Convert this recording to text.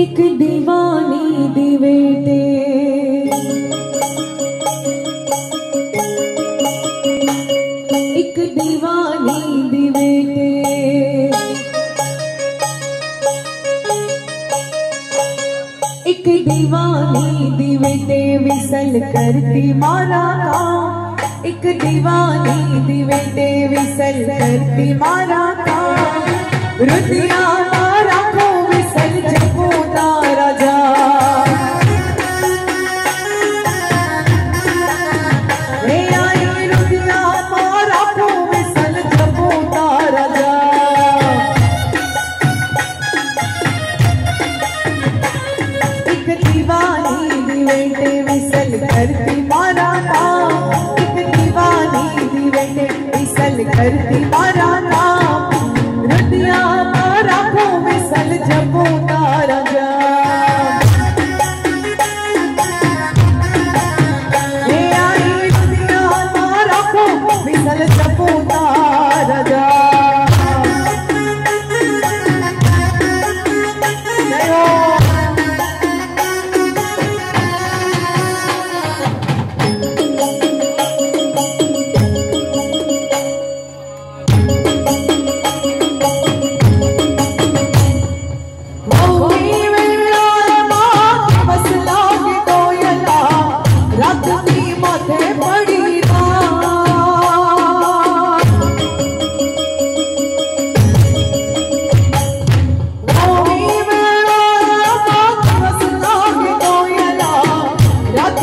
एक दीवानी दिवेटे एक दीवानी दिवेटे एक दीवानी दिवेटे विसल करती माला का एक दीवानी दिवेटे विसल करती माला का रुदिया तारा को विसल जगो तारा जा करती मारा नाम रुदिया मारा को विसल जबो तारा जा ले आई रुदिया मारा को विसल जबो तारा जा